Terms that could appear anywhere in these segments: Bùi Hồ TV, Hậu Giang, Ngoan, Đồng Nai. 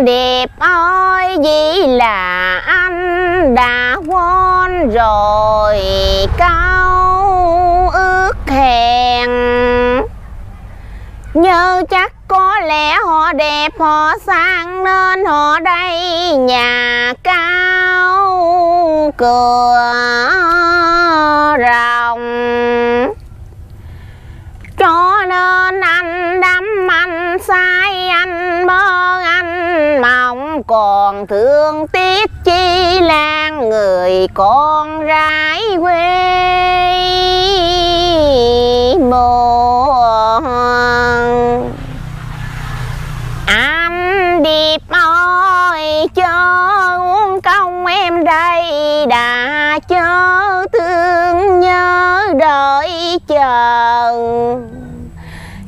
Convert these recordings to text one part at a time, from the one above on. Anh đẹp ơi, vì là anh đã quên rồi câu ước hẹn. Nhớ chắc có lẽ họ đẹp, họ sang nên họ đây nhà cao cửa rộng. Cho nên anh đắm, anh sai, anh mơ, anh mộng, còn thương tiếc chi là người con gái quê mùa. Anh điệp ơi chớ uống công em đây đã, chớ thương nhớ đợi chờ.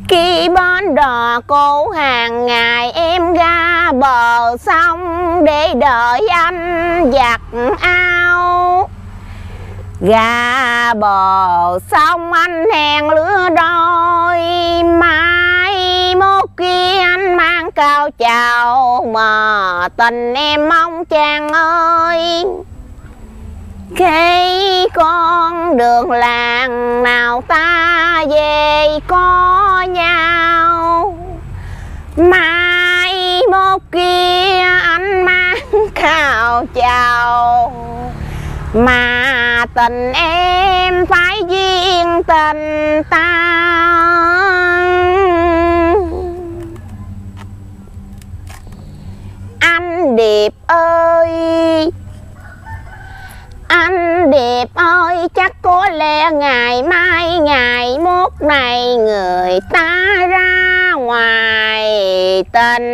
Khi bên đò cổ hàng ngày em ra bờ sông để đợi anh giặt áo. Ra bờ sông anh hẹn lứa đôi, mai mốt kia anh mang cao chào mà tình em mong chàng ơi. Khi con đường làng nào ta về có nhau, mai mốt kia anh mang cao chào mà tình em phải duyên tình ta. Anh điệp ơi, anh điệp ơi, chắc có lẽ ngày mai ngày mốt này người ta ra ngoài tình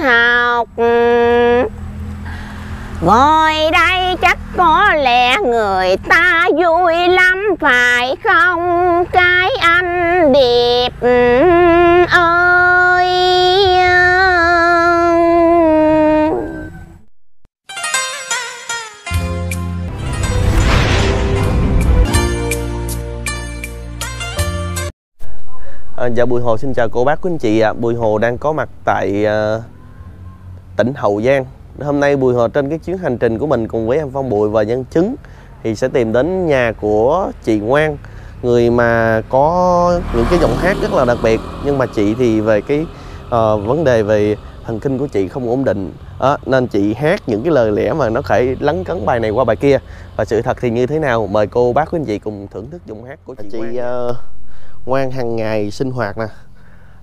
học. Ngồi đây chắc có lẽ người ta vui lắm phải không cái anh điệp ơi. Dạ Bùi Hồ xin chào cô bác quý anh chị ạ. Bùi Hồ đang có mặt tại tỉnh Hậu Giang. Hôm nay Bùi Hồ trên cái chuyến hành trình của mình cùng với em Phong Bụi và nhân chứng thì sẽ tìm đến nhà của chị Ngoan, người mà có những cái giọng hát rất là đặc biệt. Nhưng mà chị thì về cái vấn đề về thần kinh của chị không ổn định đó, nên chị hát những cái lời lẽ mà nó phải lấn cấn bài này qua bài kia. Và sự thật thì như thế nào? Mời cô bác quý anh chị cùng thưởng thức giọng hát của chị Ngoan. Ngoan hàng ngày sinh hoạt nè,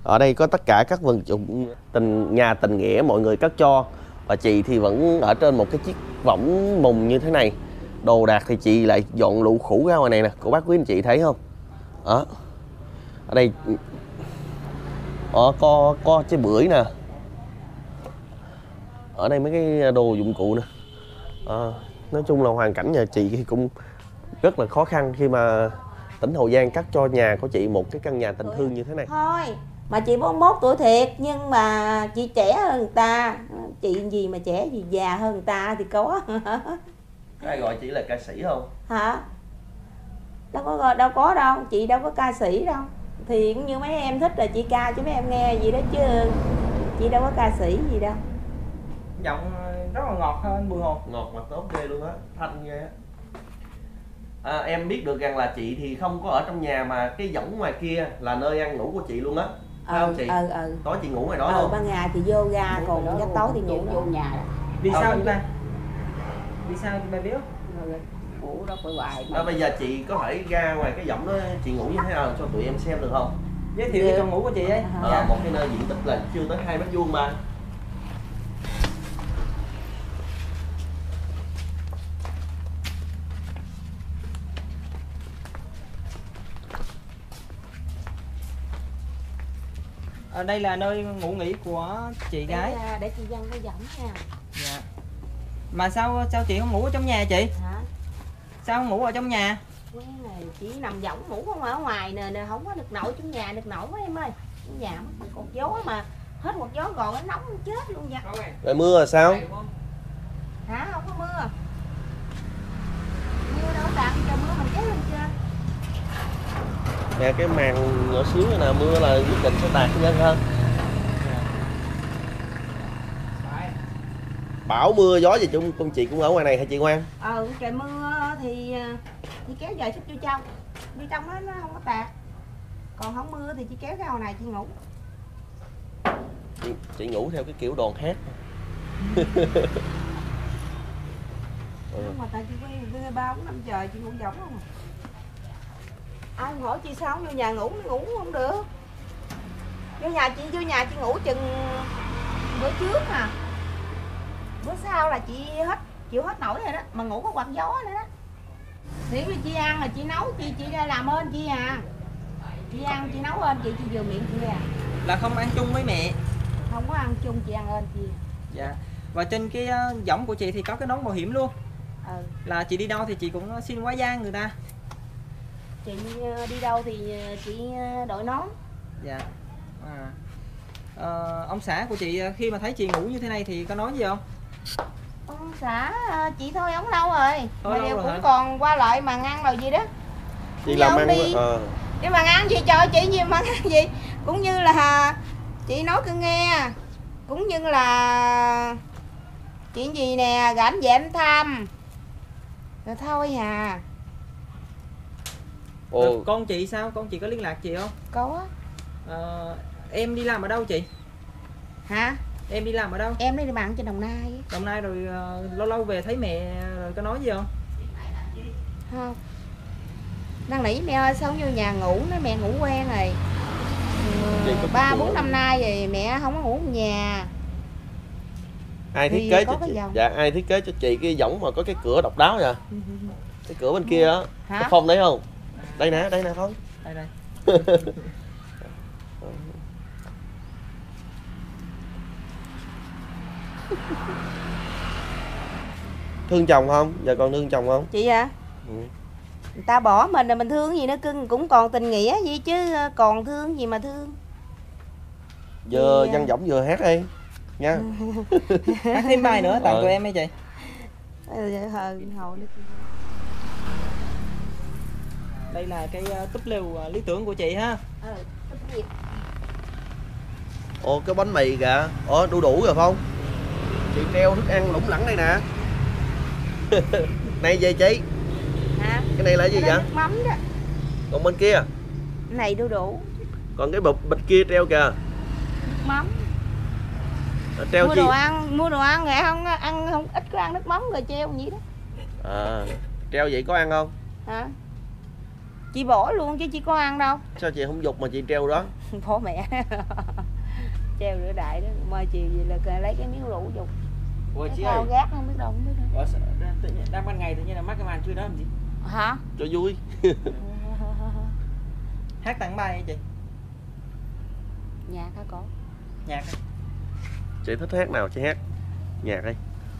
ở đây có tất cả các vận dụng tình nhà tình nghĩa mọi người cắt cho. Và chị thì vẫn ở trên một cái chiếc võng mùng như thế này. Đồ đạc thì chị lại dọn lũ khủ ra ngoài này nè. Cô bác quý anh chị thấy không? Đó. Ở đây có trái bưởi nè. Ở đây mấy cái đồ dụng cụ nè. Nói chung là hoàn cảnh nhà chị thì cũng rất là khó khăn khi mà tỉnh Hậu Giang cắt cho nhà của chị một cái căn nhà tình thương như thế này. Thôi mà chị 41 tuổi thiệt, nhưng mà chị trẻ hơn người ta. Chị gì mà trẻ, gì già hơn người ta thì có. Ai gọi chị là ca sĩ không? Hả? Đâu có đâu, chị đâu có ca sĩ đâu. Thì cũng như mấy em thích là chị ca cho mấy em nghe gì đó chứ chị đâu có ca sĩ gì đâu. Giọng rất là ngọt hơn anh Bùi Hồ. Ngọt mà tốt ghê luôn á, thanh ghê á. Em biết được rằng là chị thì không có ở trong nhà mà cái võng ngoài kia là nơi ăn ngủ của chị luôn á. Không chị? Tối chị ngủ ngoài đó luôn. Ban ngày thì vô ga, còn giấc tối thì ngủ vô nhà. Vì sao vậy ba? Vì sao chị ba biết? Ngủ đó phải hoài. Bây giờ chị có thể ra ngoài cái võng đó chị ngủ như thế nào cho tụi em xem được không? Giới thiệu cái phòng ngủ của chị ấy. Một cái nơi diện tích là chưa tới 2 mét vuông mà. Đây là nơi ngủ nghỉ của chị gái. Để chị Vân có giọng nha. Dạ. Mà sao chị không ngủ ở trong nhà chị? Hả? Sao không ngủ ở trong nhà? Quán này chỉ nằm võng ngủ không, ở ngoài nè, không có được nổi trong nhà được nổi quá em ơi. Trong nhà mất cột gió mà hết cột gió còn nó nóng chết luôn nha. Rồi mưa là sao? Hả? Không có mưa. Mưa đâu làm cho mưa mình chết lên chưa? Nè cái màn nhỏ xíu này nè, mưa là quyết định sẽ tạt lên hơn. bão mưa gió gì chung con chị cũng ở ngoài này hả chị Ngoan? Ừ, trời mưa thì kéo về xích vô trong, đi trong nó không có tạt. Còn không mưa thì chị kéo cái hồi này chị ngủ. Chị ngủ theo cái kiểu đòn hát. Nhưng mà tại chị quay 3-4 năm trời chị ngủ giống không? Ai không hỏi chị sao không vô nhà ngủ, ngủ không được. Vô nhà chị ngủ chừng bữa trước à. Bữa sau là chị chịu hết nổi rồi đó, mà ngủ có quạt gió nữa đó. Thiệt là chị ăn là chị nấu, chị làm ơn chị à. Chị ăn chị nấu ơn chị vừa miệng chị à. Là không ăn chung với mẹ. Không có ăn chung, chị ăn ơn chị. Dạ. Và trên cái võng của chị thì có cái nón bảo hiểm luôn. Ừ. Là chị đi đâu thì chị cũng xin quá gian người ta. Chị đi đâu thì chị đội nón. Dạ. Ông xã của chị khi mà thấy chị ngủ như thế này thì có nói gì không? Ông xã chị thôi ống lâu rồi. Thôi mà đều cũng hả? Còn qua lại mà ăn rồi gì đó. Chị làm ăn đi. Nhưng mà ăn gì trời, chị gì mà ăn gì. Cũng như là chị nói cứ nghe. Cũng như là chuyện gì nè, rảnh về em thăm. Rồi thôi hà. Ồ. Con chị sao? Con chị có liên lạc chị không? Có. Em đi làm ở đâu chị? Hả? Em đi làm ở đâu? Em đi bạn trên Đồng Nai. Đồng Nai rồi lâu lâu về thấy mẹ rồi có nói gì không? Không. Đang nãy mẹ ơi sao không vô nhà ngủ, nói mẹ ngủ quen rồi. 3-4 năm nay rồi mẹ không có ngủ ở nhà. Ai thiết kế cho chị? Dạ, ai thiết kế cho chị cái võng mà có cái cửa độc đáo vậy? Cái cửa bên kia á, có phong đấy không? Đây nè Phong. Đây đây. Thương chồng không? Giờ còn thương chồng không? Chị à? Ừ. Người ta bỏ mình là mình thương gì nữa cưng, cũng còn tình nghĩa gì chứ còn thương gì mà thương. Vừa văn giọng vừa hát đi nha. Hát thêm bài nữa tặng tụi em ấy chị. Đây là cái túp lều lý tưởng của chị ha. Ồ cái bánh mì kìa. Ồ đủ rồi không? Chị treo thức ăn lủng lẳng đây nè. Này về chị. Hả? Cái này là gì vậy? Mắm đó. Còn bên kia? Cái này đu đủ. Còn cái bịch kia treo kìa. Nước mắm. Treo mua chi? Mua đồ ăn rồi ăn không ít có ăn nước mắm rồi treo vậy đó. À, treo vậy có ăn không? Hả? Chị bỏ luôn chứ chị có ăn đâu. Sao chị không dục mà chị treo đó? Bỏ mẹ. Treo rửa đại đó, mai chiều gì là lấy cái miếng rượu dục. Ủa chị ơi. Gác không biết đâu, không biết đâu. Ủa, đang ban ngày tự nhiên là mắc cái màn chui đó làm gì? Hả? Cho vui. Hát tặng bài chị. Nhạc hả con? Nhạc hả? Chị thích hát nào chị hát? Nhạc đi.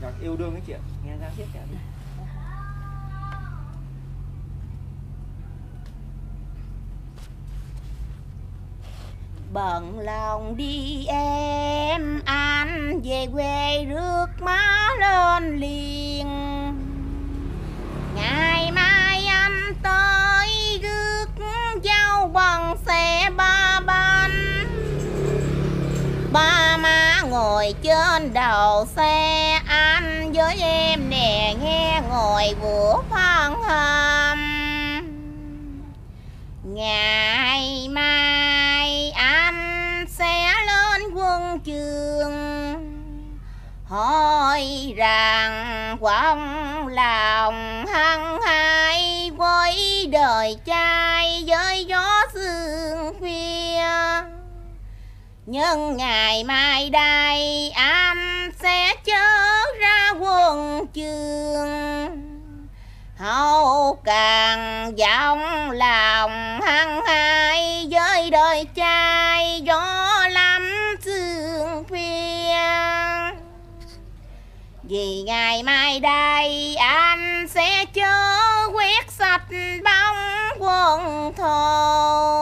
Nhạc yêu đương cái chị ạ. Nghe ra hết cả đi. Bận lòng đi em, anh về quê rước má lên liền. Ngày mai anh tới rước dâu bằng xe ba bánh. Ba má ngồi trên đầu xe, anh với em nè nghe ngồi vỗ phan hâm. Ngày mai anh sẽ lên quân trường, hỏi rằng quang lòng hăng hái với đời trai với gió sương khuya. Nhưng ngày mai đây anh sẽ chớ ra quân trường, hậu càng vọng lòng hăng hái với đời trai gió lắm sương khuya. Vì ngày mai đây anh sẽ chớ quét sạch bóng quân thù.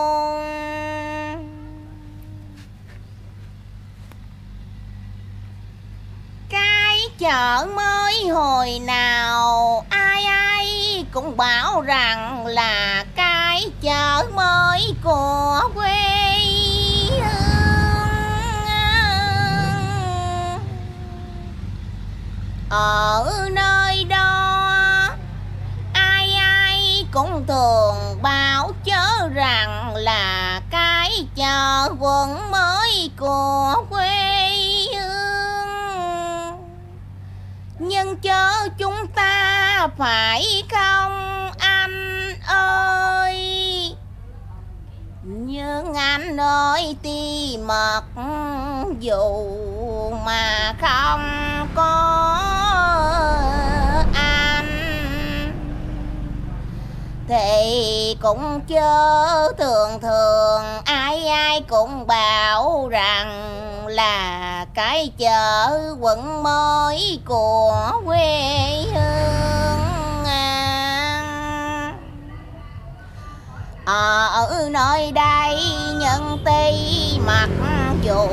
Cái chợ mới hồi nào ai ai cũng bảo rằng là cái chợ mới của quê hương. Ở nơi đó ai ai cũng thường báo chớ rằng là cái chợ quận mới của quê hương. Nhưng chớ chúng ta phải không anh ơi? Nhưng anh ơi ti mật dù mà không có anh thì cũng chớ thường thường ai ai cũng bảo rằng là cái chợ quận mới của quê hương. Ở nơi đây nhân ti mặc dù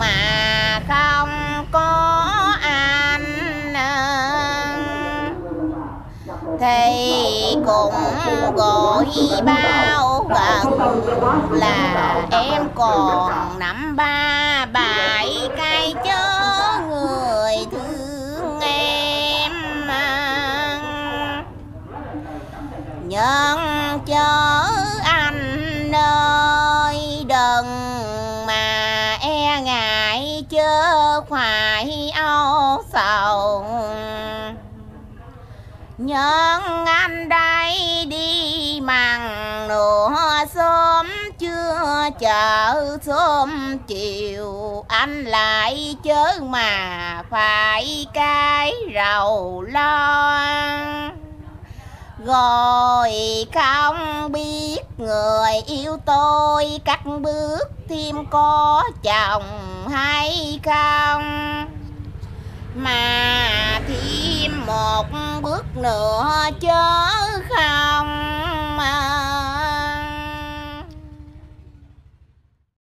mà không có anh thì cũng gọi bao gần là em còn nắm ba bảy cây chớ người thương em. Nhân chớ anh ơi đừng mà e ngại chớ khoái âu sầu. Nhưng anh đây đi mằng nửa sớm chưa chợ sớm chiều anh lại chớ mà phải cái rầu lo. Rồi không biết người yêu tôi cắt bước thêm có chồng hay không, mà thêm một bước nữa chớ